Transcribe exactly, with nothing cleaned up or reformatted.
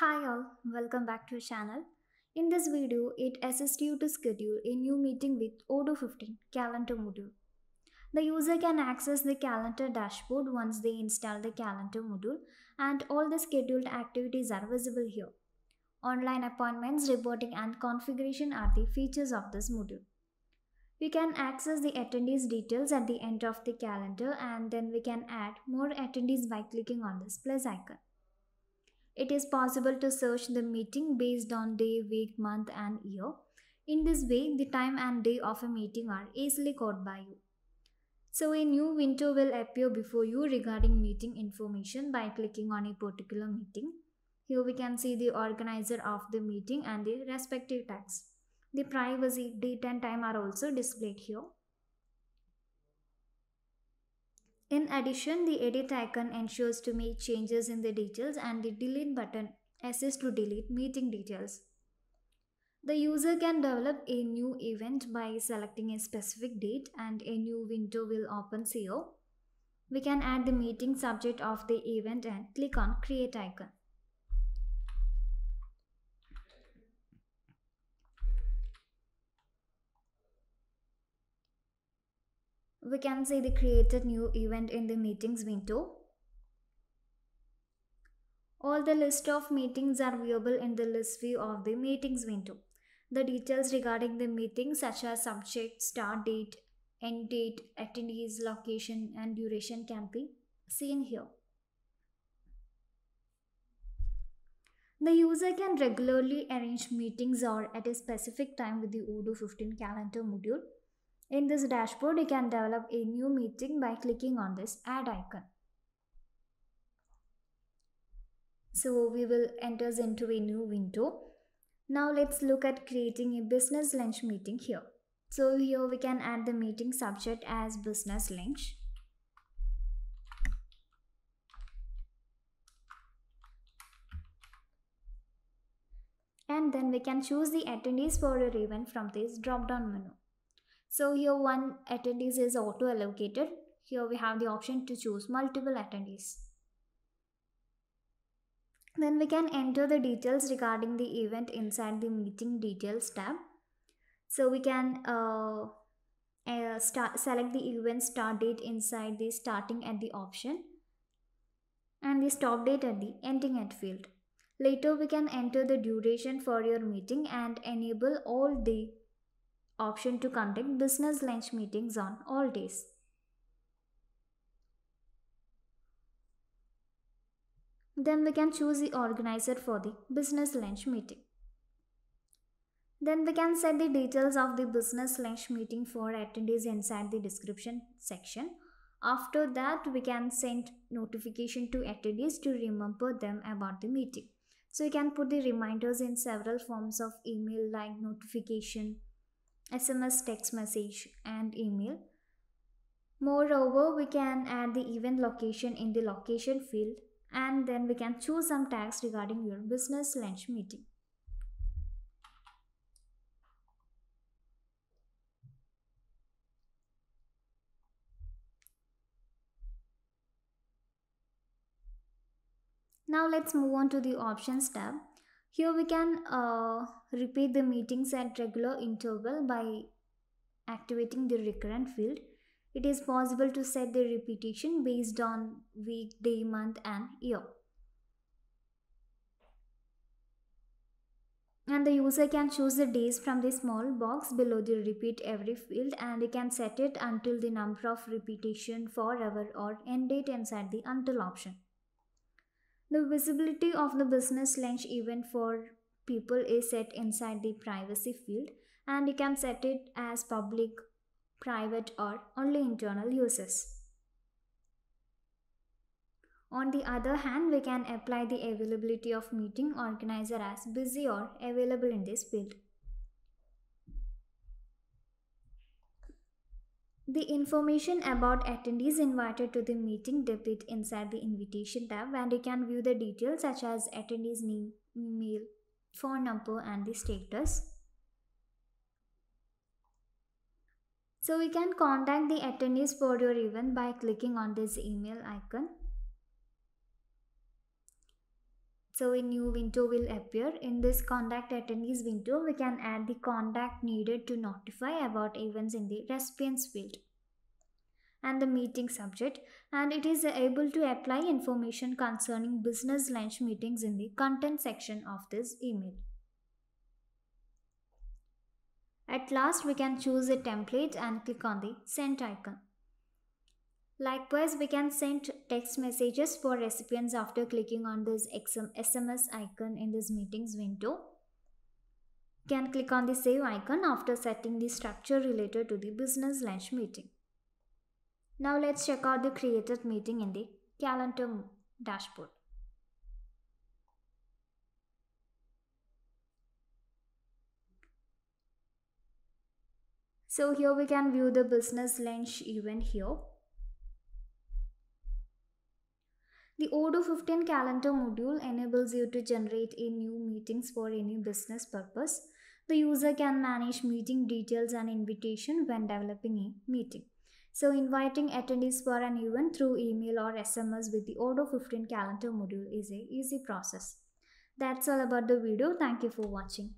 Hi all, welcome back to your channel. In this video, it assists you to schedule a new meeting with Odoo fifteen Calendar module. The user can access the calendar dashboard once they install the calendar module, and all the scheduled activities are visible here. Online appointments, reporting and configuration are the features of this module. We can access the attendees details at the end of the calendar, and then we can add more attendees by clicking on this plus icon. It is possible to search the meeting based on day, week, month and year. In this way, the time and day of a meeting are easily caught by you. So a new window will appear before you regarding meeting information by clicking on a particular meeting. Here we can see the organizer of the meeting and the respective tags. The privacy, date and time are also displayed here. In addition, the edit icon ensures to make changes in the details, and the delete button assists to delete meeting details. The user can develop a new event by selecting a specific date, and a new window will open here. We can add the meeting subject of the event and click on create icon. We can see the created new event in the meetings window. All the list of meetings are viewable in the list view of the meetings window. The details regarding the meeting, such as subject, start date, end date, attendees, location and duration, can be seen here. The user can regularly arrange meetings or at a specific time with the Odoo fifteen Calendar module. In this dashboard, you can develop a new meeting by clicking on this add icon. So we will enter into a new window. Now let's look at creating a business lunch meeting here. So here we can add the meeting subject as business lunch. And then we can choose the attendees for your event from this drop-down menu. So here one attendees is auto allocated. Here we have the option to choose multiple attendees. Then we can enter the details regarding the event inside the meeting details tab. So we can uh, uh, start, select the event start date inside the starting at the option and the stop date at the ending at field. Later we can enter the duration for your meeting and enable all the option to conduct business lunch meetings on all days. Then we can choose the organizer for the business lunch meeting. Then we can set the details of the business lunch meeting for attendees inside the description section. After that, we can send notification to attendees to remember them about the meeting. So you can put the reminders in several forms of email like notification, S M S, text message and email. Moreover, we can add the event location in the location field, and then we can choose some tags regarding your business lunch meeting. Now let's move on to the options tab. Here we can uh, repeat the meetings at regular interval by activating the recurrent field. It is possible to set the repetition based on week, day, month and year. And the user can choose the days from the small box below the repeat every field, and you can set it until the number of repetition forever or end date inside the until option. The visibility of the business lunch event for people is set inside the privacy field, and you can set it as public, private or only internal users. On the other hand, we can apply the availability of meeting organizer as busy or available in this field. The information about attendees invited to the meeting depicted inside the invitation tab, and you can view the details such as attendees name, email, phone number and the status. So you can contact the attendees for your event by clicking on this email icon. So a new window will appear. In this contact attendees window, we can add the contact needed to notify about events in the recipients field and the meeting subject, and it is able to apply information concerning business lunch meetings in the content section of this email. At last, we can choose a template and click on the send icon. Likewise, we can send text messages for recipients after clicking on this S M S icon in this meetings window. You can click on the save icon after setting the structure related to the business lunch meeting. Now let's check out the created meeting in the calendar dashboard. So here we can view the business lunch event here. The Odoo fifteen Calendar module enables you to generate a new meetings for any business purpose. The user can manage meeting details and invitation when developing a meeting. So inviting attendees for an event through email or S M S with the Odoo fifteen Calendar module is an easy process. That's all about the video. Thank you for watching.